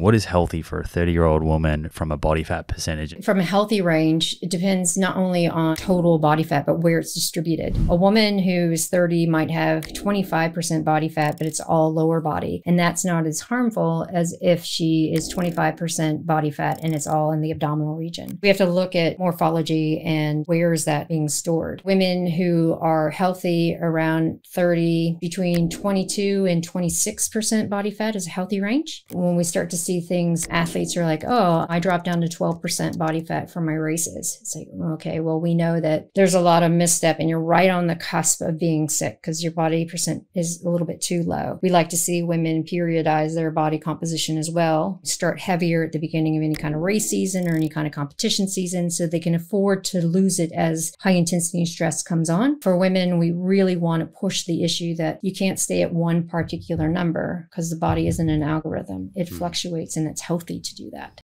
What is healthy for a 30-year-old woman from a body fat percentage? From a healthy range, it depends not only on total body fat, but where it's distributed. A woman who is 30 might have 25% body fat, but it's all lower body. And that's not as harmful as if she is 25% body fat and it's all in the abdominal region. We have to look at morphology and where is that being stored. Women who are healthy around 30, between 22 and 26% body fat is a healthy range. When we start to see things, athletes are like, oh, I dropped down to 12% body fat for my races. It's like, okay, well, we know that there's a lot of misstep and you're right on the cusp of being sick because your body percent is a little bit too low. We like to see women periodize their body composition as well, start heavier at the beginning of any kind of race season or any kind of competition season so they can afford to lose it as high intensity stress comes on. For women, we really want to push the issue that you can't stay at one particular number because the body isn't an algorithm. It fluctuates. And it's healthy to do that.